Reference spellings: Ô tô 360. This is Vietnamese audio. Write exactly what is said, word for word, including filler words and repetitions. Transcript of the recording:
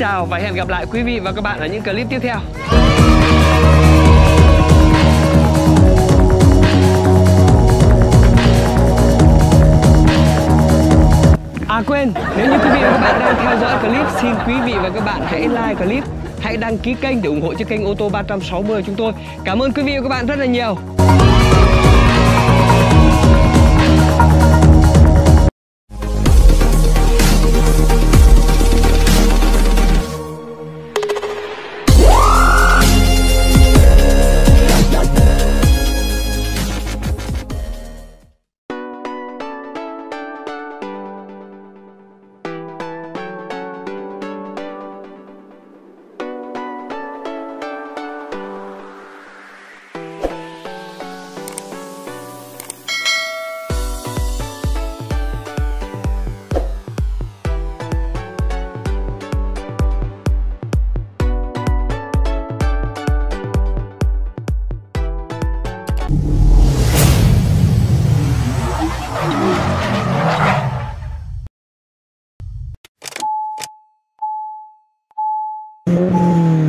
chào và hẹn gặp lại quý vị và các bạn ở những clip tiếp theo. À quên, nếu như quý vị và các bạn đang theo dõi clip, xin quý vị và các bạn hãy like clip, hãy đăng ký kênh để ủng hộ cho kênh Ô tô ba sáu không chúng tôi. Cảm ơn quý vị và các bạn rất là nhiều. Thank mm -hmm.